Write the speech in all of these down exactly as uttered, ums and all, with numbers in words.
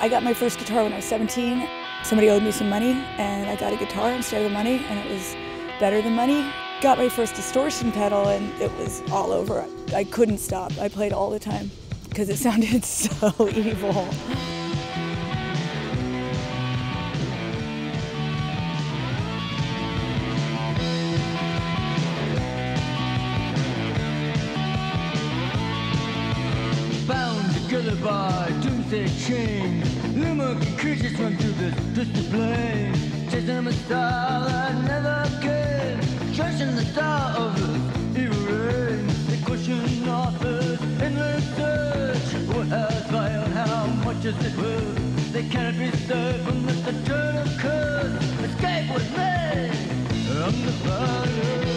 I got my first guitar when I was seventeen. Somebody owed me some money, and I got a guitar instead of the money, and it was better than money. Got my first distortion pedal, and it was all over. I couldn't stop. I played all the time because it sounded so evil. By doomsday chain, luminous creatures run through this display. Chasing a style I never gained, trashing the style of the evil reign. The question offers endless search. What has violed? How much is it worth? They cannot be served from this eternal curse. Escape with me. I'm the fire.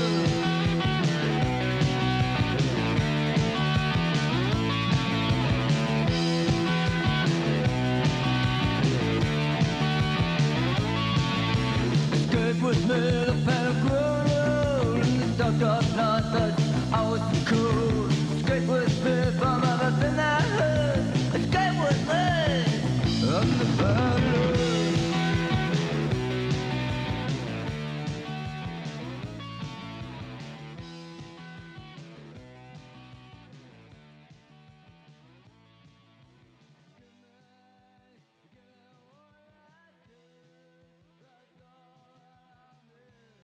With me.